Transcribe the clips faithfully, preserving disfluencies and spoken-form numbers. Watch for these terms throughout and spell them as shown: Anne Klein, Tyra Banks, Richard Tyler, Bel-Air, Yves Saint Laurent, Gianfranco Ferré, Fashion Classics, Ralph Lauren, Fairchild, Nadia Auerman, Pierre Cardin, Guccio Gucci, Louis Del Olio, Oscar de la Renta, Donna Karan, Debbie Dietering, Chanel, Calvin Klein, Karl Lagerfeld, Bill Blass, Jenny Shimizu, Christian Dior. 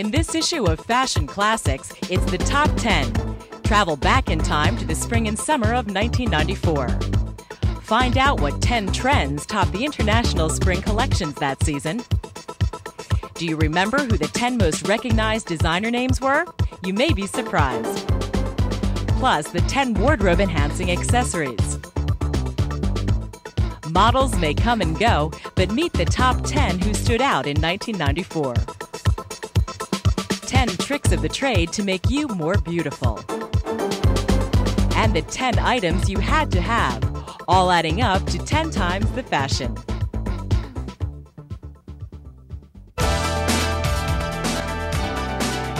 In this issue of Fashion Classics, it's the top ten. Travel back in time to the spring and summer of nineteen ninety-four. Find out what ten trends topped the international spring collections that season. Do you remember who the ten most recognized designer names were? You may be surprised. Plus, the ten wardrobe-enhancing accessories. Models may come and go, but meet the top ten who stood out in nineteen ninety-four. ten tricks of the trade to make you more beautiful. And the ten items you had to have, all adding up to ten times the fashion.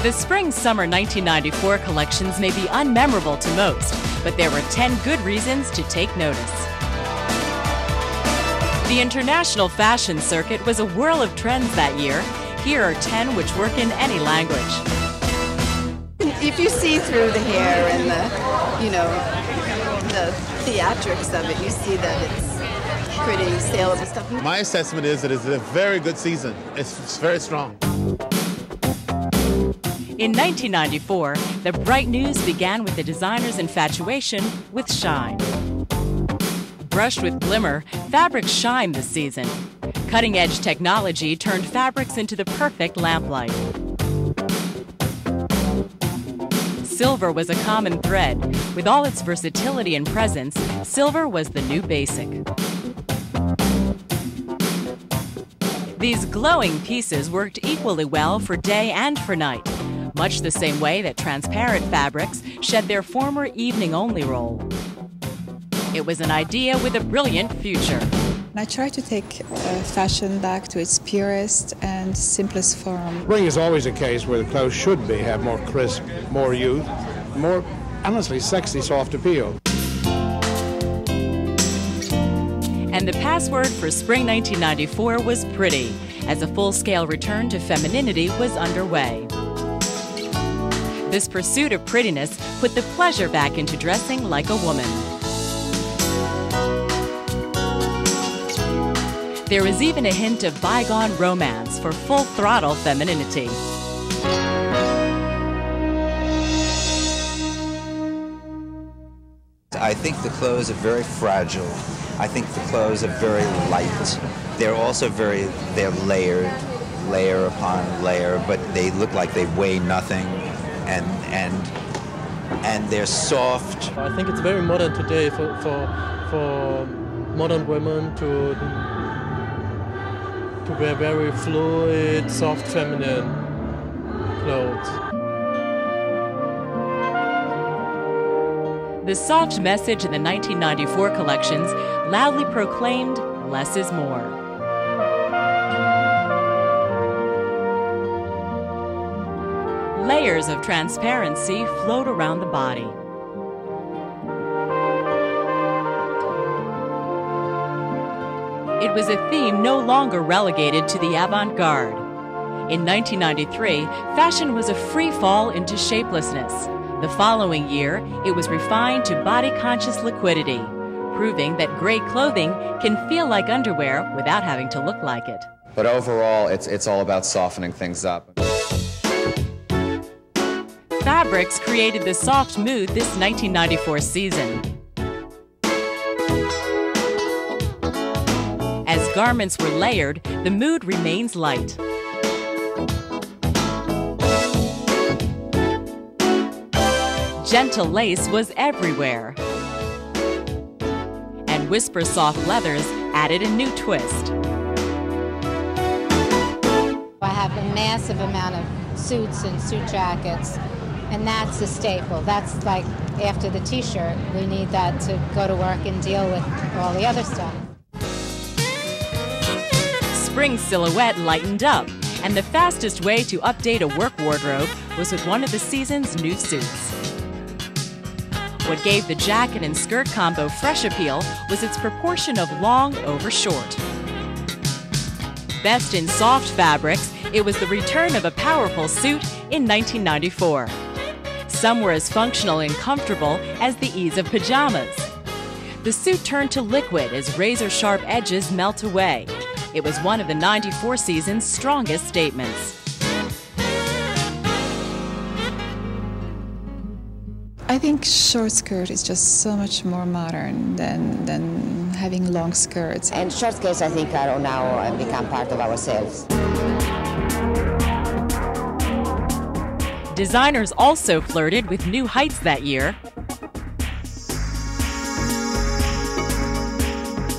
The spring-summer nineteen ninety-four collections may be unmemorable to most, but there were ten good reasons to take notice. The international fashion circuit was a whirl of trends that year. Here are ten which work in any language. If you see through the hair and the, you know, the theatrics of it, you see that it's pretty saleable stuff. My assessment is that it's a very good season. It's, it's very strong. In nineteen ninety-four, the bright news began with the designer's infatuation with shine. Brushed with glimmer, fabrics shine this season. Cutting-edge technology turned fabrics into the perfect lamplight. Silver was a common thread. With all its versatility and presence, silver was the new basic. These glowing pieces worked equally well for day and for night, much the same way that transparent fabrics shed their former evening-only role. It was an idea with a brilliant future. I try to take uh, fashion back to its purest and simplest form. Spring is always a case where the clothes should be, have more crisp, more youth, more, honestly, sexy, soft appeal. And the password for spring nineteen ninety-four was pretty, as a full-scale return to femininity was underway. This pursuit of prettiness put the pleasure back into dressing like a woman. There is even a hint of bygone romance for full-throttle femininity. I think the clothes are very fragile. I think the clothes are very light. They're also very, they're layered, layer upon layer, but they look like they weigh nothing. And, and, and they're soft. I think it's very modern today for, for, for modern women to, to wear very fluid, soft, feminine clothes. The soft message in the nineteen ninety-four collections loudly proclaimed, less is more. Layers of transparency float around the body. It was a theme no longer relegated to the avant-garde. In nineteen ninety-three, fashion was a free fall into shapelessness. The following year, it was refined to body-conscious liquidity, proving that gray clothing can feel like underwear without having to look like it. But overall, it's, it's all about softening things up. Fabrics created the soft mood this nineteen ninety-four season. As garments were layered, the mood remains light. Gentle lace was everywhere. And whisper soft leathers added a new twist. I have a massive amount of suits and suit jackets. And that's the staple. That's like after the t-shirt, we need that to go to work and deal with all the other stuff. Spring silhouette lightened up, and the fastest way to update a work wardrobe was with one of the season's new suits. What gave the jacket and skirt combo fresh appeal was its proportion of long over short. Best in soft fabrics, it was the return of a powerful suit in nineteen ninety-four. Some were as functional and comfortable as the ease of pajamas. The suit turned to liquid as razor-sharp edges melt away. It was one of the ninety-four season's strongest statements. I think short skirt is just so much more modern than, than having long skirts. And short skirts, I think, are now become part of ourselves. Designers also flirted with new heights that year.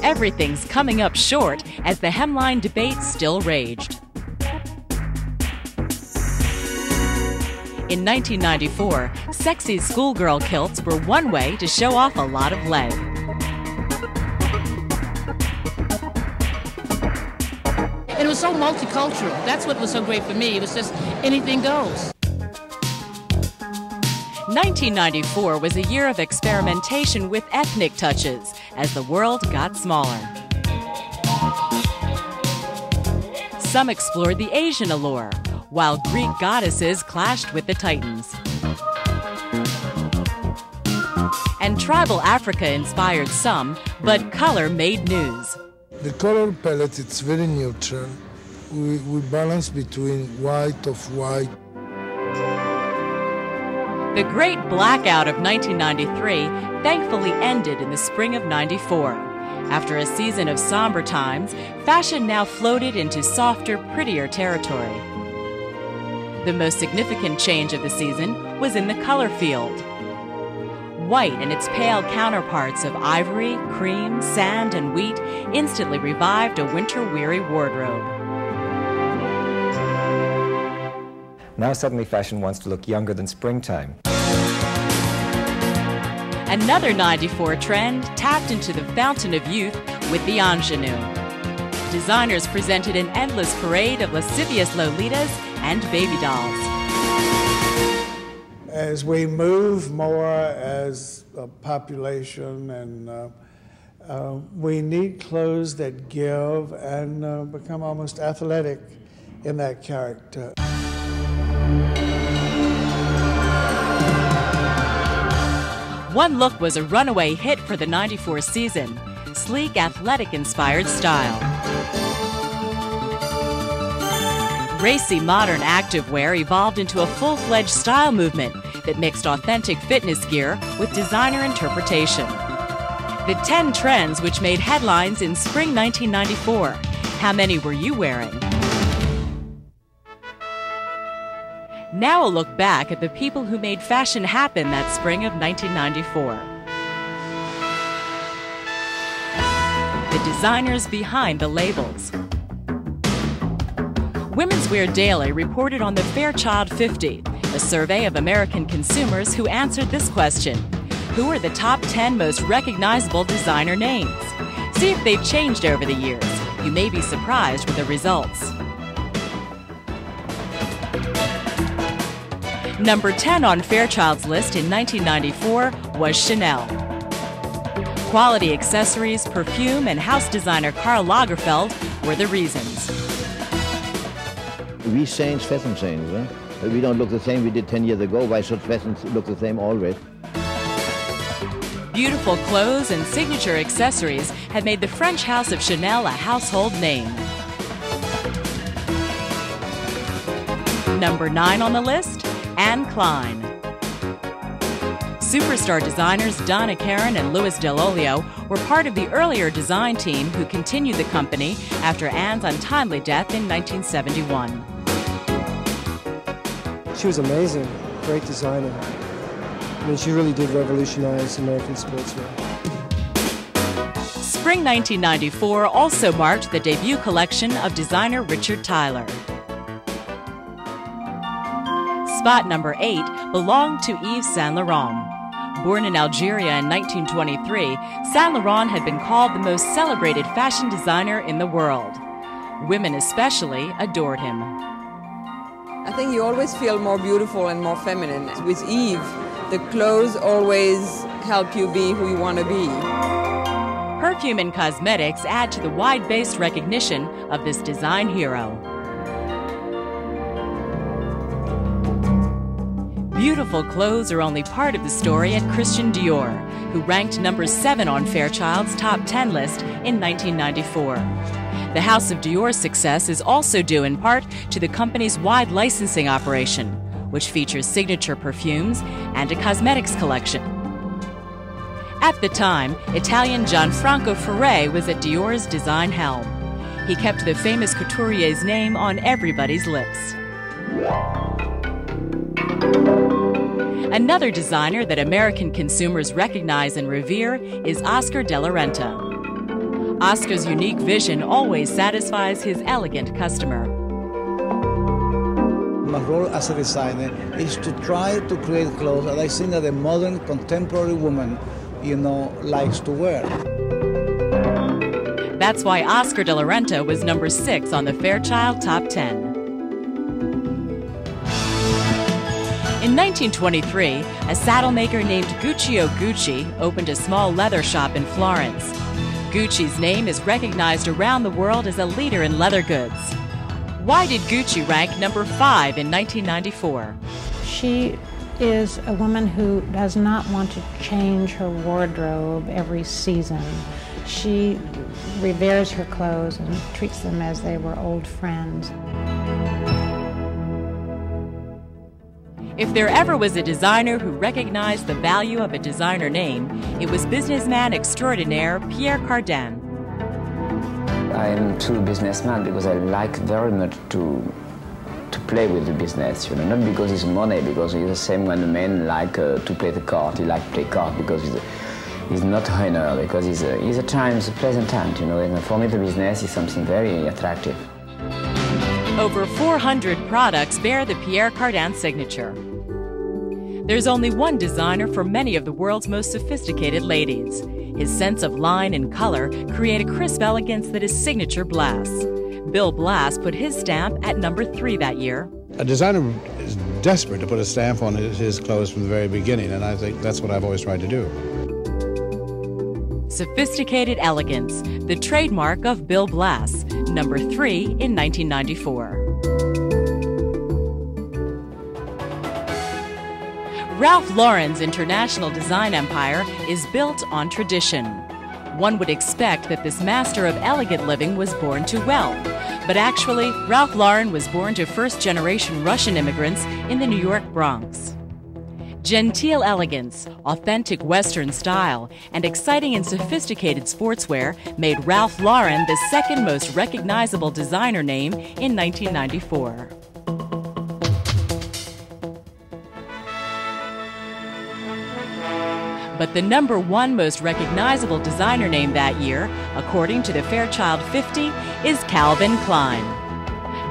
Everything's coming up short as the hemline debate still raged. In nineteen ninety-four, sexy schoolgirl kilts were one way to show off a lot of leg. It was so multicultural. That's what was so great for me. It was just anything goes. nineteen ninety-four was a year of experimentation with ethnic touches as the world got smaller. Some explored the Asian allure, while Greek goddesses clashed with the Titans. And tribal Africa inspired some, but color made news. The color palette, it's very neutral. We, we balance between white of white. The great blackout of nineteen ninety-three thankfully ended in the spring of ninety-four. After a season of somber times, fashion now floated into softer, prettier territory. The most significant change of the season was in the color field. White and its pale counterparts of ivory, cream, sand, and wheat instantly revived a winter-weary wardrobe. Now suddenly fashion wants to look younger than springtime. Another ninety-four trend tapped into the fountain of youth with the ingenue. Designers presented an endless parade of lascivious Lolitas and baby dolls. As we move more as a population, and uh, uh, we need clothes that give and uh, become almost athletic in that character. One look was a runaway hit for the ninety-four season, sleek, athletic-inspired style. Racy modern activewear evolved into a full-fledged style movement that mixed authentic fitness gear with designer interpretation. The ten trends which made headlines in spring nineteen ninety-four. How many were you wearing? Now a look back at the people who made fashion happen that spring of nineteen ninety-four. The designers behind the labels. Women's Wear Daily reported on the Fairchild fifty, a survey of American consumers who answered this question. Who are the top ten most recognizable designer names? See if they've changed over the years. You may be surprised with the results. Number ten on Fairchild's list in nineteen ninety-four was Chanel. Quality accessories, perfume, and house designer Karl Lagerfeld were the reasons. We change, fashion change. Eh? We don't look the same we did ten years ago. Why should fashion look the same always? Beautiful clothes and signature accessories had made the French house of Chanel a household name. Number nine on the list, Anne Klein. Superstar designers Donna Karan and Louis Del Olio were part of the earlier design team who continued the company after Anne's untimely death in nineteen seventy-one. She was amazing, great designer. I mean, she really did revolutionize American sportswear. Spring nineteen ninety-four also marked the debut collection of designer Richard Tyler. Spot number eight belonged to Yves Saint Laurent. Born in Algeria in nineteen twenty-three, Saint Laurent had been called the most celebrated fashion designer in the world. Women especially adored him. I think you always feel more beautiful and more feminine. With Yves, the clothes always help you be who you want to be. Perfume and cosmetics add to the wide-based recognition of this design hero. Beautiful clothes are only part of the story at Christian Dior, who ranked number seven on Fairchild's top ten list in nineteen ninety-four. The House of Dior's success is also due in part to the company's wide licensing operation, which features signature perfumes and a cosmetics collection. At the time, Italian Gianfranco Ferré was at Dior's design helm. He kept the famous couturier's name on everybody's lips. Another designer that American consumers recognize and revere is Oscar de la Renta. Oscar's unique vision always satisfies his elegant customer. My role as a designer is to try to create clothes that I think that a modern, contemporary woman, you know, likes to wear. That's why Oscar de la Renta was number six on the Fairchild Top ten. In nineteen twenty-three, a saddle maker named Guccio Gucci opened a small leather shop in Florence. Gucci's name is recognized around the world as a leader in leather goods. Why did Gucci rank number five in nineteen ninety-four? She is a woman who does not want to change her wardrobe every season. She reveres her clothes and treats them as they were old friends. If there ever was a designer who recognized the value of a designer name, it was businessman extraordinaire Pierre Cardin. I am too businessman because I like very much to to play with the business, you know, not because it's money, because it's the same when a man like uh, to play the card, he like play card because he's, he's not honor, because he's a, he's a time, it's a pleasant time, you know, and for me the business is something very attractive. Over four hundred products bear the Pierre Cardin signature. There's only one designer for many of the world's most sophisticated ladies. His sense of line and color create a crisp elegance that is signature Blass. Bill Blass put his stamp at number three that year. A designer is desperate to put a stamp on his clothes from the very beginning, and I think that's what I've always tried to do. Sophisticated elegance, the trademark of Bill Blass, number three in nineteen ninety-four. Ralph Lauren's international design empire is built on tradition. One would expect that this master of elegant living was born to wealth, but actually Ralph Lauren was born to first-generation Russian immigrants in the New York Bronx. Genteel elegance, authentic Western style, and exciting and sophisticated sportswear made Ralph Lauren the second most recognizable designer name in nineteen ninety-four. But the number one most recognizable designer name that year, according to the Fairchild fifty, is Calvin Klein.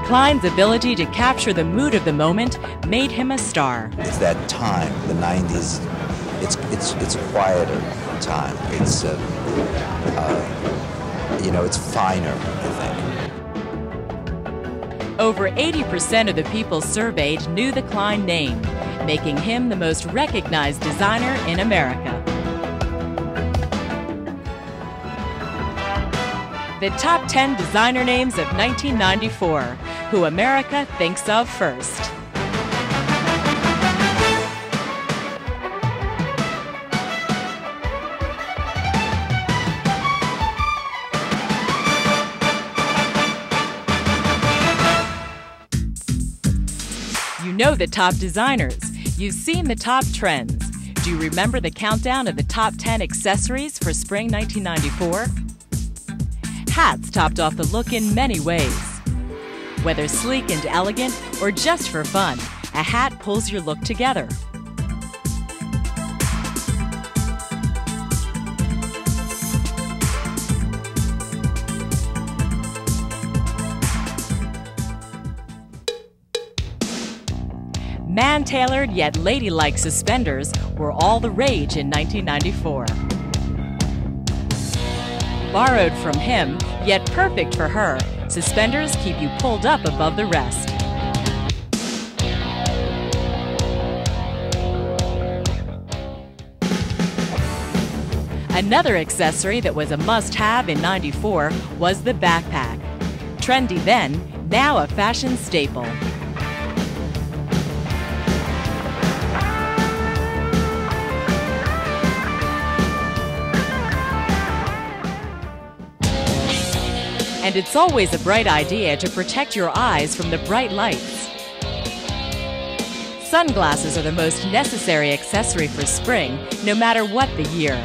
Klein's ability to capture the mood of the moment made him a star. It's that time, the nineties. It's it's it's a quieter time. It's uh, uh, you know, it's finer, I think. Over eighty percent of the people surveyed knew the Klein name, making him the most recognized designer in America. The top ten designer names of nineteen ninety-four, who America thinks of first. You know the top designers. You've seen the top trends. Do you remember the countdown of the top ten accessories for spring nineteen ninety-four? Hats topped off the look in many ways. Whether sleek and elegant or just for fun, a hat pulls your look together. Man-tailored yet ladylike suspenders were all the rage in nineteen ninety-four. Borrowed from him, yet perfect for her, suspenders keep you pulled up above the rest. Another accessory that was a must-have in ninety-four was the backpack. Trendy then, now a fashion staple. And it's always a bright idea to protect your eyes from the bright lights. Sunglasses are the most necessary accessory for spring, no matter what the year.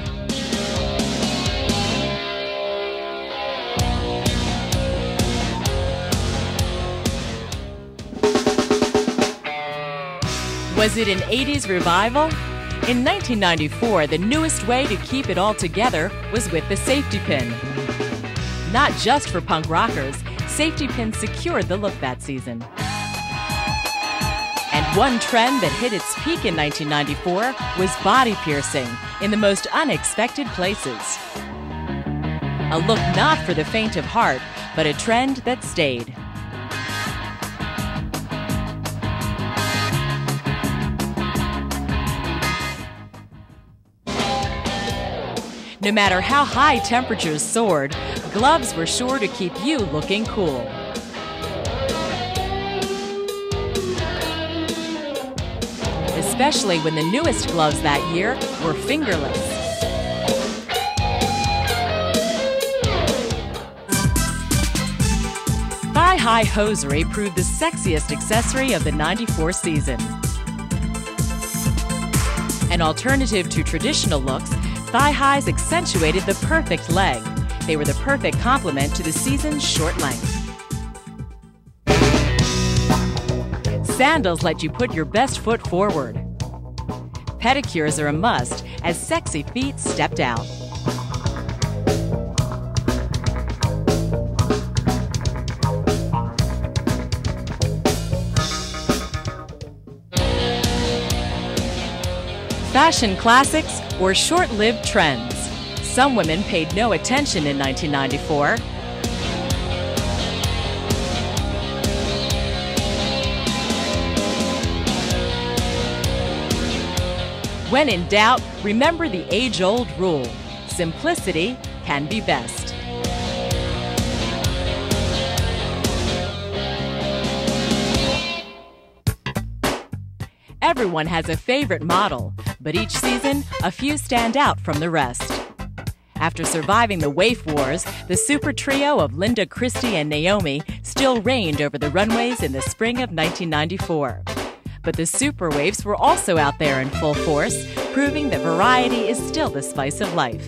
Was it an eighties revival? In nineteen ninety-four, the newest way to keep it all together was with the safety pin. Not just for punk rockers, safety pins secured the look that season. And one trend that hit its peak in nineteen ninety-four was body piercing in the most unexpected places. A look not for the faint of heart, but a trend that stayed. No matter how high temperatures soared, gloves were sure to keep you looking cool. Especially when the newest gloves that year were fingerless. Thigh-high hosiery proved the sexiest accessory of the ninety-four season. An alternative to traditional looks, thigh-highs accentuated the perfect leg. They were the perfect complement to the season's short length. Sandals let you put your best foot forward. Pedicures are a must as sexy feet stepped out. Fashion classics were short-lived trends. Some women paid no attention in nineteen ninety-four. When in doubt, remember the age-old rule: simplicity can be best. Everyone has a favorite model, but each season, a few stand out from the rest. After surviving the waif wars, the super trio of Linda, Christie, and Naomi still reigned over the runways in the spring of nineteen ninety-four. But the super waifs were also out there in full force, proving that variety is still the spice of life.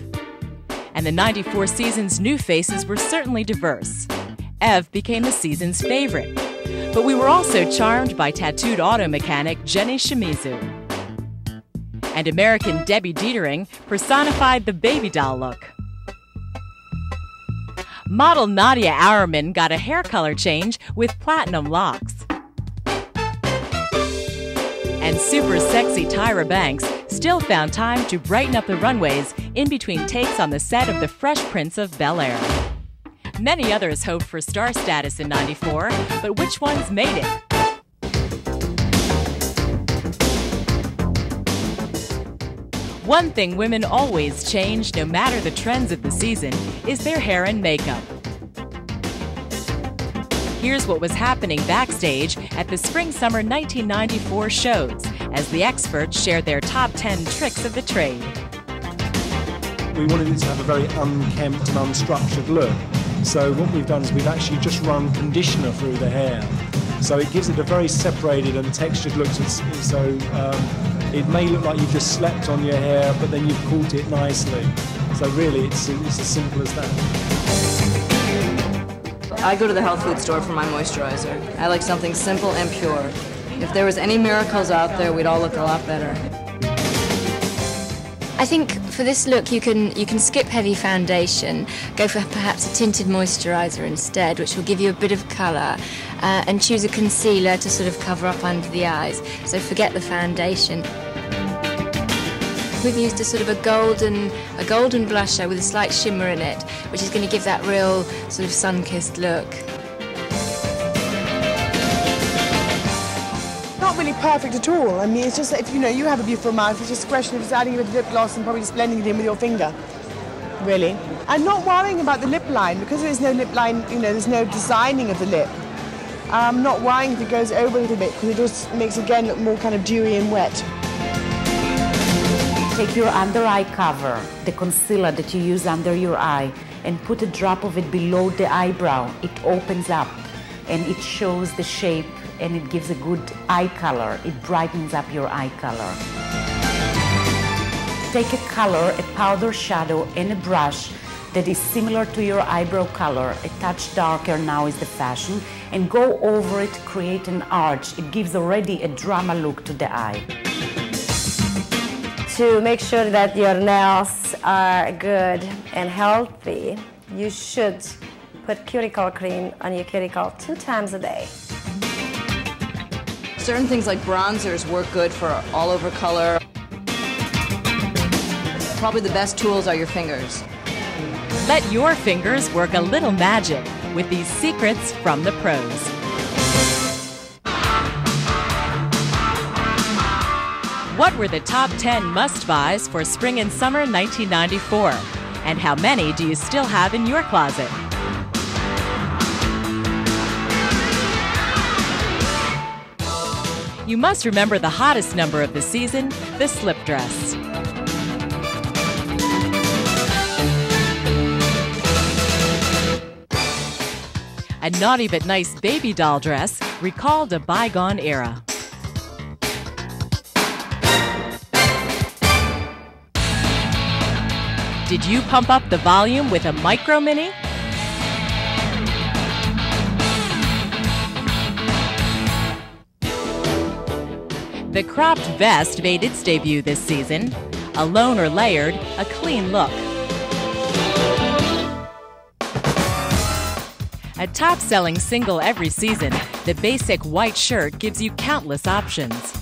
And the ninety-four season's new faces were certainly diverse. Eve became the season's favorite. But we were also charmed by tattooed auto mechanic Jenny Shimizu. And American Debbie Dietering personified the baby doll look. Model Nadia Auerman got a hair color change with platinum locks. And super sexy Tyra Banks still found time to brighten up the runways in between takes on the set of The Fresh Prince of Bel-Air. Many others hoped for star status in ninety-four, but which ones made it? One thing women always change, no matter the trends of the season, is their hair and makeup. Here's what was happening backstage at the spring-summer nineteen ninety-four shows as the experts shared their top ten tricks of the trade. We wanted it to have a very unkempt and unstructured look. So what we've done is we've actually just run conditioner through the hair. So it gives it a very separated and textured look. So um, it may look like you've just slept on your hair, but then you've caught it nicely. So really, it's, it's as simple as that. I go to the health food store for my moisturizer. I like something simple and pure. If there was any miracles out there, we'd all look a lot better. I think for this look, you can, you can skip heavy foundation, go for perhaps a tinted moisturizer instead, which will give you a bit of color, uh, and choose a concealer to sort of cover up under the eyes. So forget the foundation. We've used a sort of a golden, a golden blusher with a slight shimmer in it, which is going to give that real sort of sun-kissed look. Not really perfect at all. I mean, it's just that if you know you have a beautiful mouth, it's just a question of just adding a bit of lip gloss and probably just blending it in with your finger, really. And not worrying about the lip line, because there's no lip line. You know, there's no designing of the lip. I'm not worrying if it goes over a little bit, because it just makes it again look more kind of dewy and wet. Take your under-eye cover, the concealer that you use under your eye, and put a drop of it below the eyebrow. It opens up. and it shows the shape and it gives a good eye color. It brightens up your eye color. Take a color, a powder shadow, and a brush that is similar to your eyebrow color, a touch darker now is the fashion, and go over it, create an arch. It gives already a drama look to the eye. To make sure that your nails are good and healthy, you should put cuticle cream on your cuticle two times a day. Certain things like bronzers work good for all over color. Probably the best tools are your fingers. Let your fingers work a little magic with these secrets from the pros. What were the top ten must-buys for spring and summer nineteen ninety-four? And how many do you still have in your closet? You must remember the hottest number of the season, the slip dress. A naughty but nice baby doll dress recalled a bygone era. Did you pump up the volume with a micro mini? The cropped vest made its debut this season. Alone or layered, a clean look. A top-selling single every season, the basic white shirt gives you countless options.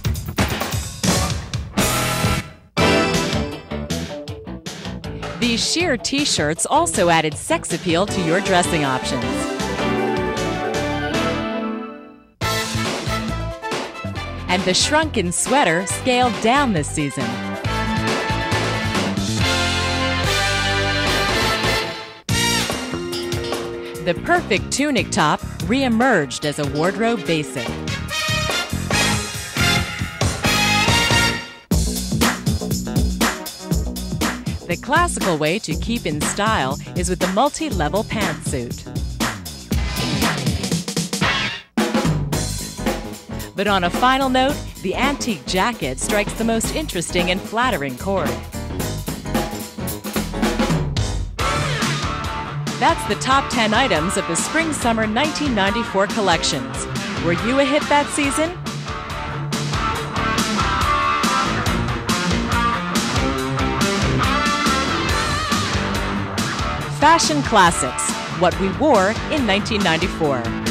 These sheer t-shirts also added sex appeal to your dressing options. And the shrunken sweater scaled down this season. The perfect tunic top re-emerged as a wardrobe basic. The classical way to keep in style is with the multi-level pantsuit. But on a final note, the antique jacket strikes the most interesting and flattering chord. That's the top ten items of the Spring-Summer nineteen ninety-four collections. Were you a hit that season? Fashion Classics, what we wore in nineteen ninety-four.